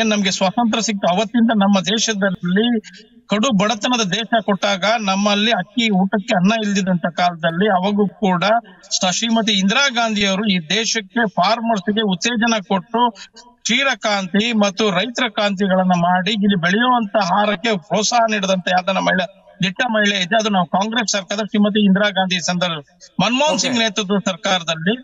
ಏನ್ ನಮ್ಗೆ ಸ್ವಾತಂತ್ರ್ಯ ಸಿಕ್ತು ಅವತ್ತಿಂದ ನಮ್ಮ ದೇಶದಲ್ಲಿ ಕಡು ಬಡತನದ ದೇಶ ಕೊಟ್ಟಾಗ ನಮ್ಮಲ್ಲಿ ಅಕ್ಕಿ ಊಟಕ್ಕೆ ಅನ್ನ ಇಲ್ಲದಂತ ಕಾಲದಲ್ಲಿ ಅವಾಗೂ ಕೂಡ ಶ್ರೀಮತಿ ಇಂದಿರಾ ಗಾಂಧಿಯವರು ಈ ದೇಶಕ್ಕೆ ಫಾರ್ಮರ್ಸ್ಗೆ ಉತ್ತೇಜನ ಕೊಟ್ಟು ಕ್ಷೀರ ಕ್ರಾಂತಿ ಮತ್ತು ರೈತರ ಕ್ರಾಂತಿಗಳನ್ನ ಮಾಡಿ ಇಲ್ಲಿ ಬೆಳೆಯುವಂತ ಆಹಾರಕ್ಕೆ ಪ್ರೋತ್ಸಾಹ ನೀಡಿದಂತ ಯಾವ್ದಾನ ಮಹಿಳೆ ದಿಟ್ಟ ಮಹಿಳೆ ಇದೆ. ಅದು ನಾವು ಕಾಂಗ್ರೆಸ್ ಸರ್ಕಾರದ ಶ್ರೀಮತಿ ಇಂದಿರಾ ಗಾಂಧಿ ಸಂದರ್ಭ ಮನಮೋಹನ್ ಸಿಂಗ್ ನೇತೃತ್ವದ ಸರ್ಕಾರದಲ್ಲಿ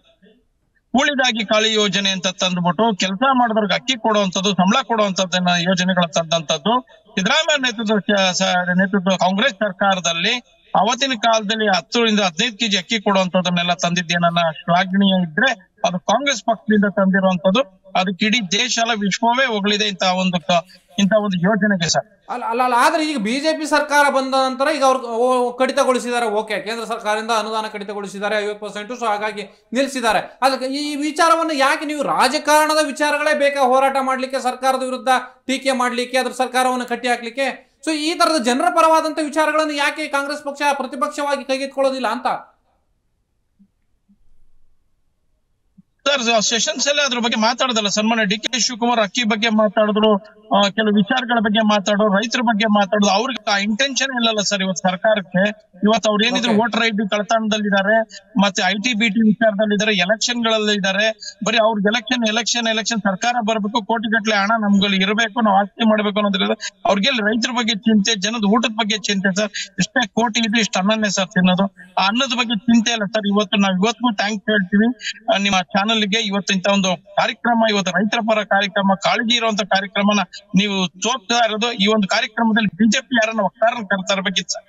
ಕೂಲಿದಾಗಿ ಕಾಳಿ ಯೋಜನೆ ಅಂತ ತಂದ್ಬಿಟ್ಟು ಕೆಲಸ ಮಾಡಿದವ್ರಿಗೆ ಅಕ್ಕಿ ಕೊಡುವಂತದ್ದು, ಸಂಬಳ ಕೊಡುವಂತದ್ದನ್ನ ಯೋಜನೆಗಳ ತಂದಂತದ್ದು. ಸಿದ್ದರಾಮಯ್ಯ ನೇತೃತ್ವ ಕಾಂಗ್ರೆಸ್ ಸರ್ಕಾರದಲ್ಲಿ ಅವತ್ತಿನ ಕಾಲದಲ್ಲಿ 10 ಇಂದ 15 kg ಅಕ್ಕಿ ಕೊಡುವಂತದನ್ನೆಲ್ಲ ತಂದಿದ್ದೇನ ಶ್ಲಾಘನೀಯ ಇದ್ರೆ ಅದು ಕಾಂಗ್ರೆಸ್ ಪಕ್ಷದಿಂದ ತಂದಿರುವಂತದ್ದು. ಅದಕ್ಕೆ ಇಡೀ ದೇಶ ಅಲ್ಲ ವಿಶ್ವವೇ ಹೊಗಳಿದೆ ಇಂತಹ ಒಂದು ಯೋಜನೆಗೆ ಸರ್. ಅಲ್ಲ ಆದ್ರೆ ಈಗ ಬಿಜೆಪಿ ಸರ್ಕಾರ ಬಂದ ನಂತರ ಈಗ ಅವ್ರು ಕಡಿತಗೊಳಿಸಿದ್ದಾರೆ, ಓಕೆ, ಕೇಂದ್ರ ಸರ್ಕಾರದಿಂದ ಅನುದಾನ ಕಡಿತಗೊಳಿಸಿದ್ದಾರೆ 50%, ಸೊ ಹಾಗಾಗಿ ನಿಲ್ಲಿಸಿದ್ದಾರೆ. ಅದಕ್ಕೆ ಈ ವಿಚಾರವನ್ನು ಯಾಕೆ ನೀವು ರಾಜಕಾರಣದ ವಿಚಾರಗಳೇ ಬೇಕಾ ಹೋರಾಟ ಮಾಡ್ಲಿಕ್ಕೆ, ಸರ್ಕಾರದ ವಿರುದ್ಧ ಟೀಕೆ ಮಾಡ್ಲಿಕ್ಕೆ, ಅದ್ರ ಸರ್ಕಾರವನ್ನು ಕಟ್ಟಿ ಹಾಕ್ಲಿಕ್ಕೆ? ಸೊ ಈ ತರದ ಜನರ ಪರವಾದಂತ ವಿಚಾರಗಳನ್ನು ಯಾಕೆ ಕಾಂಗ್ರೆಸ್ ಪಕ್ಷ ಪ್ರತಿಪಕ್ಷವಾಗಿ ಕೈಗೆತ್ಕೊಳ್ಳೋದಿಲ್ಲ ಅಂತ ಸರ್ ಸೆಷನ್ಸ್ ಅಲ್ಲೇ ಅದ್ರ ಬಗ್ಗೆ ಮಾತಾಡೋದಲ್ಲ ಸರ್. ಮೊನ್ನೆ DK ಶಿವಕುಮಾರ್ ಅಕ್ಕಿ ಬಗ್ಗೆ ಮಾತಾಡಿದ್ರು, ಕೆಲವು ವಿಚಾರಗಳ ಬಗ್ಗೆ ಮಾತಾಡೋರು, ರೈತರ ಬಗ್ಗೆ ಮಾತಾಡೋದು. ಅವ್ರಿಗೆ ಆ ಇಂಟೆನ್ಷನ್ ಇಲ್ಲಲ್ಲ ಸರ್. ಇವತ್ತು ಸರ್ಕಾರಕ್ಕೆ ಇವತ್ತು ಅವ್ರು ಏನಿದ್ರು ವೋಟರ್ ID ಕಳತನದಲ್ಲಿದ್ದಾರೆ, ಮತ್ತೆ IT BT ವಿಚಾರದಲ್ಲಿದ್ದಾರೆ, ಎಲೆಕ್ಷನ್ ಗಳಲ್ಲಿದ್ದಾರೆ. ಬರೀ ಅವ್ರಿಗೆ ಎಲೆಕ್ಷನ್ ಸರ್ಕಾರ ಬರ್ಬೇಕು, ಕೋಟಿಗಟ್ಟಲೆ ಹಣ ನಮ್ಗಲ್ಲಿ ಇರಬೇಕು, ನಾವು ಆಸ್ತಿ ಮಾಡ್ಬೇಕು ಅನ್ನೋದ್ರಿಂದ ಅವ್ರಿಗೆಲ್ಲಿ ರೈತರ ಬಗ್ಗೆ ಚಿಂತೆ, ಜನದ ಊಟದ ಬಗ್ಗೆ ಚಿಂತೆ ಸರ್. ಇಷ್ಟೇ ಕೋಟಿ ಇದು ಇಷ್ಟು ಅನ್ನನೇ ಸರ್ ತಿನ್ನೋದು, ಆ ಅನ್ನದ ಬಗ್ಗೆ ಚಿಂತೆ ಇಲ್ಲ ಸರ್. ಇವತ್ತಿಗೂ ಥ್ಯಾಂಕ್ಸ್ ಹೇಳ್ತೀವಿ ನಿಮ್ಮ ಚಾನಲ್ಗೆ. ಇವತ್ತಿಂತ ಒಂದು ಕಾರ್ಯಕ್ರಮ, ಇವತ್ತು ರೈತರ ಪರ ಕಾರ್ಯಕ್ರಮ, ಕಾಳಜಿ ಇರುವಂತ ಕಾರ್ಯಕ್ರಮನ ನೀವು ತೋರ್ತಾ ಇರೋದು. ಈ ಒಂದು ಕಾರ್ಯಕ್ರಮದಲ್ಲಿ ಬಿಜೆಪಿ ಯಾರನ್ನ ವಕ್ತಾರನ್ನ ಕರ್ತಾ ಇರ್ಬೇಕಿತ್ತು ಸರ್.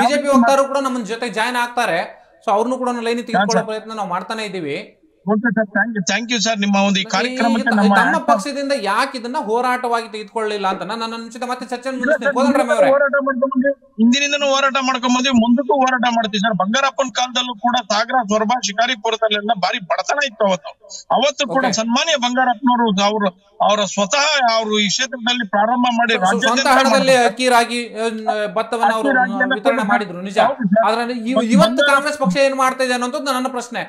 ಬಿಜೆಪಿ ವಕ್ತಾರರು ಕೂಡ ನಮ್ಮ ಜೊತೆ ಜಾಯ್ನ್ ಆಗ್ತಾರೆ, ಸೊ ಅವ್ರನ್ನು ಕೂಡ ಲೈನ್ ತೆಗೆದುಕೊಳ್ಳೋ ಪ್ರಯತ್ನ ನಾವು ಮಾಡ್ತಾನೆ ಇದೀವಿ. ನಮ್ಮ ಪಕ್ಷದಿಂದ ಯಾಕೆ ಇದನ್ನ ಹೋರಾಟವಾಗಿ ತೆಗೆದುಕೊಳ್ಳಲಿಲ್ಲ ಅಂತ ನಾನು ಮುಂಚಿತ ಮತ್ತೆ ಚರ್ಚೆ ಹಿಂದಿನಿಂದನೂ ಹೋರಾಟ ಮಾಡ್ಕೊಂಡ್ಬಂದ್ವಿ, ಮುಂದಕ್ಕೂ ಹೋರಾಟ ಮಾಡ್ತೀವಿ ಸರ್. ಬಂಗಾರಪ್ಪನ ಕಾಲದಲ್ಲೂ ಕೂಡ ಸಾಗರ, ಸೊರಬ, ಶಿಕಾರಿಪುರದಲ್ಲೆಲ್ಲ ಭಾರಿ ಬಡತನ ಇತ್ತು ಅವತ್ತು ಕೂಡ. ಸನ್ಮಾನ್ಯ ಬಂಗಾರಪ್ಪನವರು ಅವರ ಸ್ವತಃ ಅವರು ಈ ಕ್ಷೇತ್ರದಲ್ಲಿ ಪ್ರಾರಂಭ ಮಾಡಿ ಸ್ವಂತ ಹಣದಲ್ಲಿ ಅಕ್ಕಿ, ರಾಗಿ, ಭತ್ತವನ್ನು ಅವರು ವಿತರಣೆ ಮಾಡಿದ್ರು, ನಿಜ. ಆದ್ರೆ ಇವತ್ತು ಕಾಂಗ್ರೆಸ್ ಪಕ್ಷ ಏನ್ ಮಾಡ್ತಾ ಇದೆ ಅನ್ನೋದು ನನ್ನ ಪ್ರಶ್ನೆ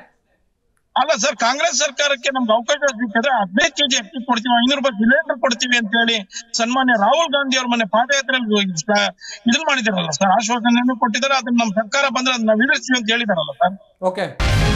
ಅಲ್ಲ ಸರ್. ಕಾಂಗ್ರೆಸ್ ಸರ್ಕಾರಕ್ಕೆ ನಮ್ಗೆ ಅವಕಾಶ ಸಿಕ್ಕಿದ್ರೆ 15 kg ಅಕ್ಕಿ ಕೊಡ್ತೀವಿ, $500 ಸಿಲಿಂಡರ್ ಕೊಡ್ತೀವಿ ಅಂತ ಹೇಳಿ ಸನ್ಮಾನ್ಯ ರಾಹುಲ್ ಗಾಂಧಿ ಅವ್ರ ಮನೆ ಪಾದಯಾತ್ರೆಯಲ್ಲಿ ಇದನ್ನ ಮಾಡಿದಾರಲ್ಲ ಸರ್, ಆಶ್ವಾಸನೆಯನ್ನು ಕೊಟ್ಟಿದ್ದಾರೆ. ಅದನ್ನ ನಮ್ಮ ಸರ್ಕಾರ ಬಂದ್ರೆ ಅದನ್ನ ನಾವು ಈಡೇರಿಸ್ತೀವಿ ಅಂತ ಹೇಳಿದಾರಲ್ಲ ಸರ್. ಓಕೆ.